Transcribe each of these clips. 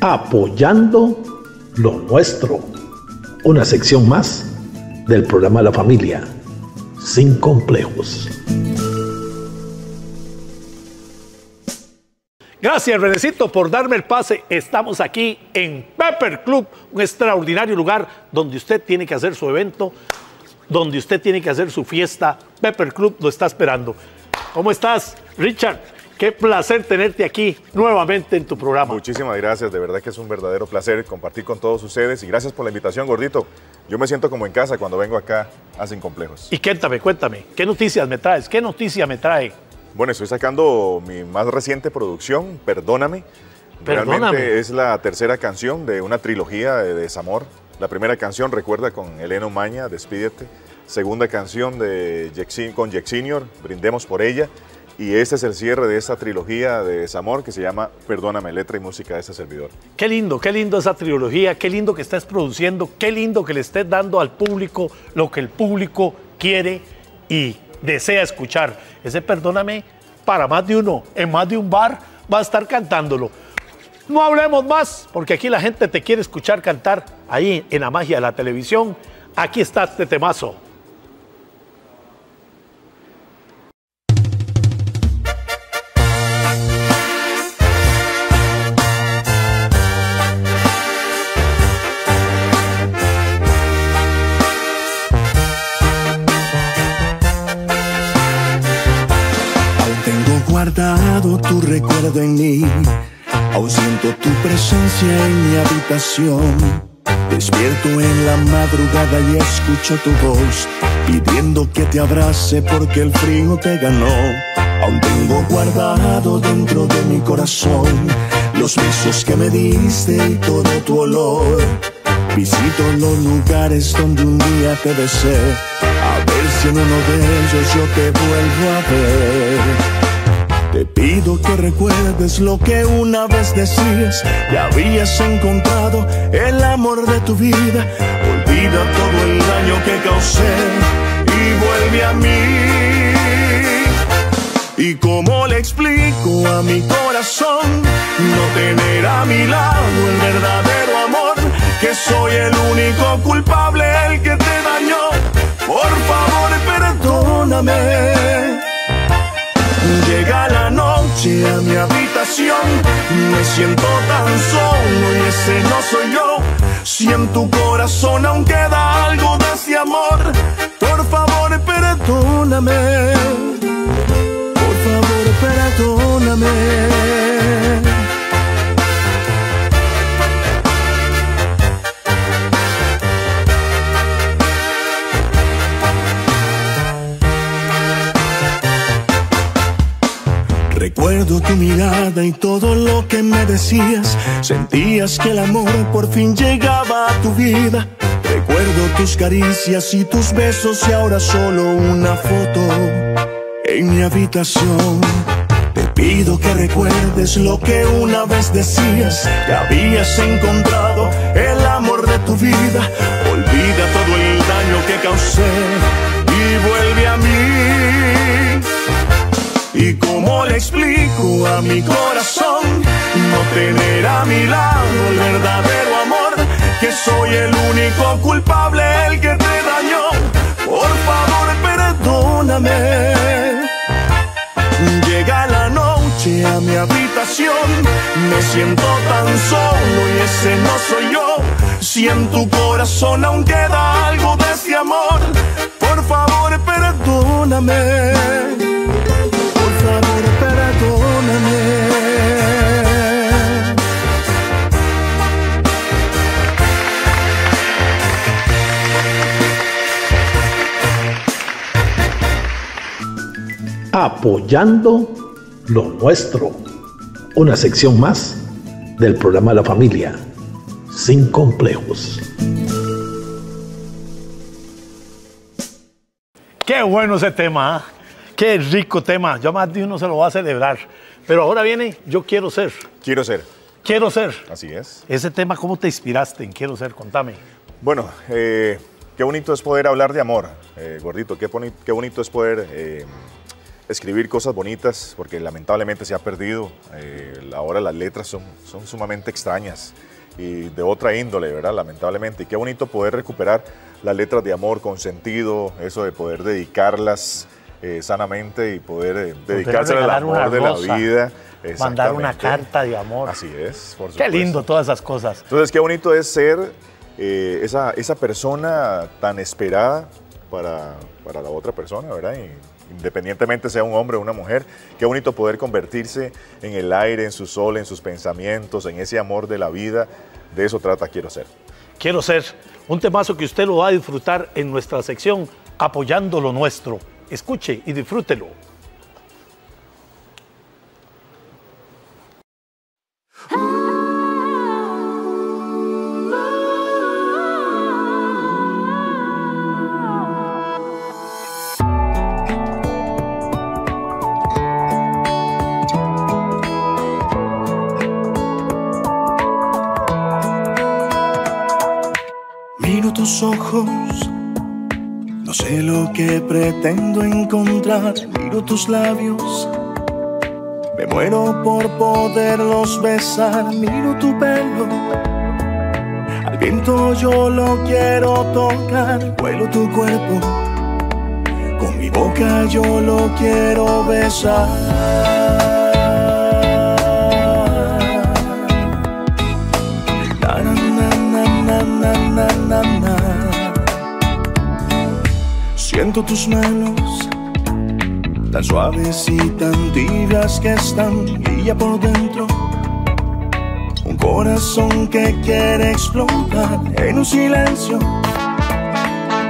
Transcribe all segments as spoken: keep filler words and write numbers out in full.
Apoyando lo nuestro. Una sección más del programa La Familia sin complejos. Gracias, Renecito, por darme el pase. Estamos aquí en Pepper Club, un extraordinario lugar donde usted tiene que hacer su evento, donde usted tiene que hacer su fiesta. Pepper Club lo está esperando. ¿Cómo estás, Richard? Qué placer tenerte aquí nuevamente en tu programa. Muchísimas gracias, de verdad que es un verdadero placer compartir con todos ustedes y gracias por la invitación, gordito. Yo me siento como en casa cuando vengo acá a Sin Complejos. Y cuéntame, cuéntame, ¿qué noticias me traes? ¿Qué noticias me trae? Bueno, estoy sacando mi más reciente producción, Perdóname. Perdóname. Realmente es la tercera canción de una trilogía de desamor. La primera canción, recuerda, con Elena Umaña, Despídete. Segunda canción de Jack, con Jack Senior, Brindemos por Ella. Y este es el cierre de esta trilogía de desamor que se llama Perdóname, letra y música de este servidor. Qué lindo, qué lindo esa trilogía, qué lindo que estés produciendo, qué lindo que le estés dando al público lo que el público quiere y desea escuchar. Ese Perdóname para más de uno, en más de un bar va a estar cantándolo. No hablemos más, porque aquí la gente te quiere escuchar cantar ahí en la magia de la televisión. Aquí está este temazo. Guardado tu recuerdo en mí, aún siento tu presencia en mi habitación. Despierto en la madrugada y escucho tu voz pidiendo que te abrace porque el frío te ganó. Aún tengo guardado dentro de mi corazón los besos que me diste y todo tu olor. Visito los lugares donde un día te besé, a ver si en uno de ellos yo te vuelvo a ver. Te pido que recuerdes lo que una vez decías, que habías encontrado el amor de tu vida. Olvida todo el daño que causé y vuelve a mí. ¿Y cómo le explico a mi corazón no tener a mi lado el verdadero amor? Que soy el único culpable, el que te dañó. Por favor, perdóname. Llega la noche a mi habitación, me siento tan solo y ese no soy yo. Si en tu corazón aún queda algo de ese amor, por favor perdóname, por favor perdóname. Recuerdo tu mirada y todo lo que me decías. Sentías que el amor por fin llegaba a tu vida. Recuerdo tus caricias y tus besos y ahora solo una foto en mi habitación. Te pido que recuerdes lo que una vez decías, que habías encontrado el amor de tu vida. Olvida todo el daño que causé y vuelve a mí. ¿Y cómo le explico a mi corazón no tener a mi lado el verdadero amor? Que soy el único culpable, el que te dañó. Por favor, perdóname. Llega la noche a mi habitación, me siento tan solo y ese no soy yo. Si en tu corazón aún queda algo de ese amor, por favor, perdóname. Por favor, perdóname. Apoyando lo nuestro. Una sección más del programa La Familia sin complejos. Qué bueno ese tema, ¿eh? Qué rico tema, ya más de uno se lo va a celebrar. Pero ahora viene Yo Quiero Ser. Quiero Ser. Quiero Ser. Así es. Ese tema, ¿cómo te inspiraste en Quiero Ser? Contame. Bueno, eh, qué bonito es poder hablar de amor, eh, gordito. Qué, qué bonito es poder eh, escribir cosas bonitas, porque lamentablemente se ha perdido. Eh, ahora las letras son, son sumamente extrañas y de otra índole, ¿verdad? Lamentablemente. Y qué bonito poder recuperar las letras de amor con sentido, eso de poder dedicarlas eh, sanamente y poder eh, dedicarse al amor de la vida. Mandar una carta de amor. Así es, por supuesto. Qué lindo todas esas cosas. Entonces, qué bonito es ser eh, esa, esa persona tan esperada para, para la otra persona, ¿verdad? Y, independientemente sea un hombre o una mujer, qué bonito poder convertirse en el aire, en su sol, en sus pensamientos, en ese amor de la vida. De eso trata Quiero Ser. Quiero Ser, un temazo que usted lo va a disfrutar en nuestra sección Apoyando lo Nuestro. Escuche y disfrútelo. Tus ojos, no sé lo que pretendo encontrar. Miro tus labios, me muero por poderlos besar. Miro tu pelo, al viento yo lo quiero tocar. Huelo tu cuerpo, con mi boca yo lo quiero besar. Siento tus manos, tan suaves y tan tibias que están. Y ya por dentro, un corazón que quiere explotar. En un silencio,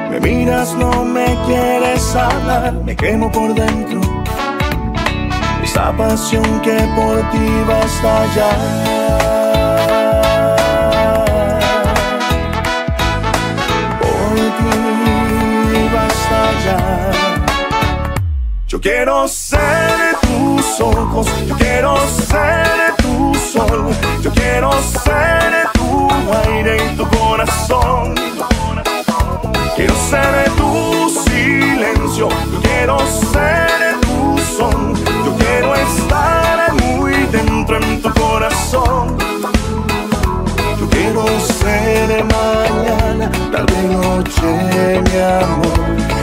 me miras, no me quieres hablar. Me quemo por dentro, esa pasión que por ti va a estallar. Yo quiero ser de tus ojos, yo quiero ser de tu sol, yo quiero ser de tu aire y tu corazón. Quiero ser de tu silencio, yo quiero ser de tu son, yo quiero estar muy dentro en tu corazón. Yo quiero ser de mañana, tarde y noche, mi amor.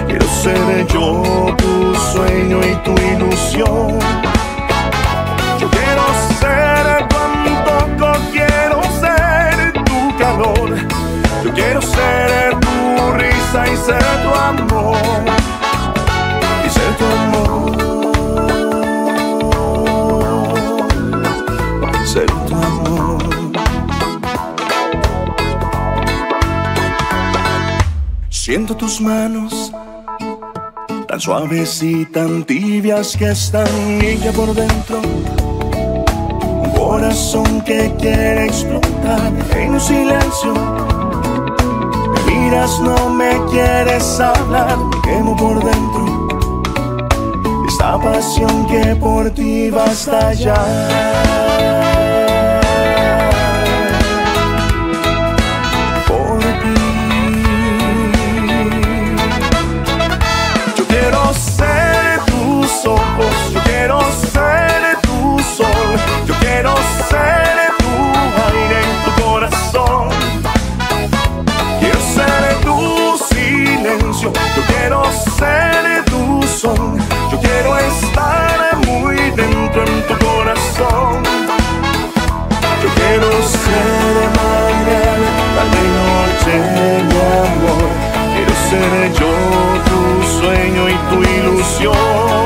Quiero ser yo tu sueño y tu ilusión. Yo quiero ser cuanto toco, quiero ser tu calor. Yo quiero ser tu risa y ser tu amor. Y ser tu amor. Ser tu amor. Siento tus manos, tan suaves y tan tibias que están. Y ya por dentro, un corazón que quiere explotar. En un silencio, me miras, no me quieres hablar. Me quemo por dentro, esta pasión que por ti va a estallar. Por ti yo quiero ser tu sol, yo quiero ser tu aire en tu corazón. Quiero ser tu silencio, yo quiero ser tu son, yo quiero estar muy dentro en tu corazón. Yo quiero ser de mañana, tarde y noche, mi amor. Quiero ser yo tu sueño y tu ilusión.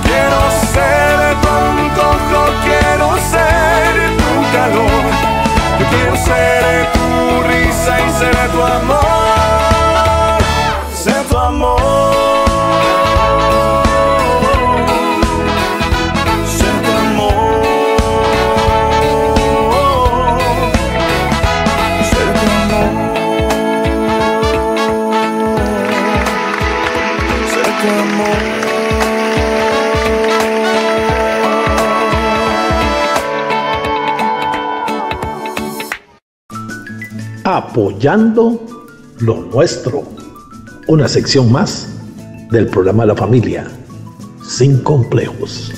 Quiero ser tu antojo, quiero ser tu calor. Yo quiero ser tu risa y ser tu amor. Ser tu amor. Ser tu amor. Ser tu amor. Ser tu amor. Apoyando lo Nuestro, una sección más del programa La Familia sin complejos.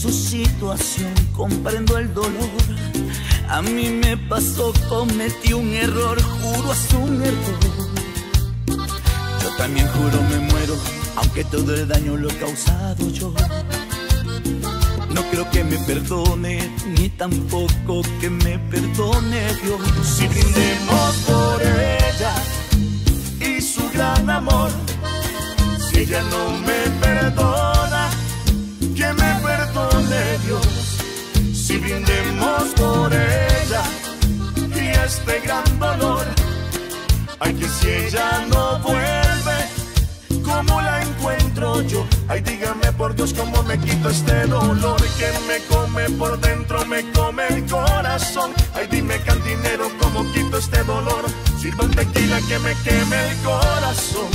Su situación, comprendo el dolor. A mí me pasó, cometí un error, juro es un error. Yo también juro me muero, aunque todo el daño lo he causado yo. No creo que me perdone, ni tampoco que me perdone Dios. Si brindemos por ella y su gran amor, si ella no me perdona, que me perdone Dios. Si brindemos por ella y este gran dolor, ay, que si ella no vuelve, ¿cómo la encuentro yo? Ay, dígame por Dios, ¿cómo me quito este dolor que me come por dentro, me come el corazón? Ay, dime, cantinero, ¿cómo quito este dolor? Sirvan tequila que me queme el corazón.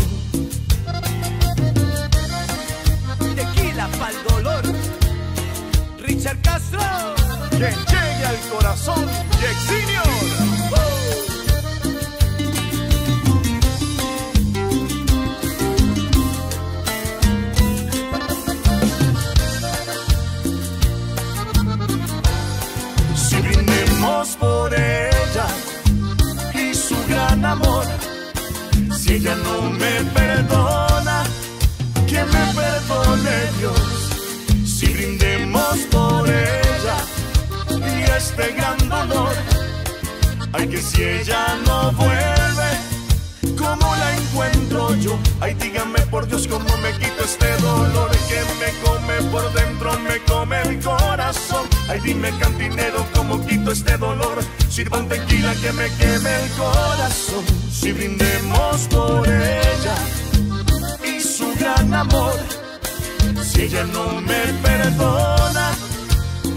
Para el dolor, Richard Castro, que llegue al corazón, Jack Senior. ¡Oh! Si brindemos por ella y su gran amor, si ella no me perdona, que me perdone Dios. Si brindemos por ella y este gran dolor, ay, que si ella no vuelve, ¿cómo la encuentro yo? Ay, dígame por Dios, ¿cómo me quito este dolor que me come por dentro, me come el corazón? Ay, dime, cantinero, ¿cómo quito este dolor? Sirvan tequila que me queme el corazón. Si brindemos por ella su gran amor, si ella no me perdona,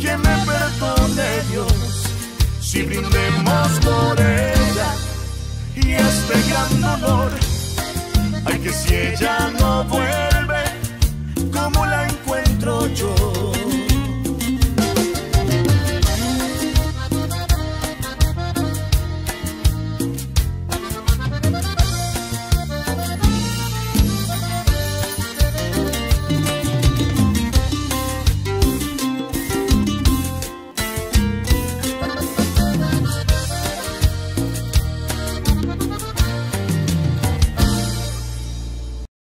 que me perdone Dios. Si brindemos por ella y este gran dolor, ay, que si ella no vuelve,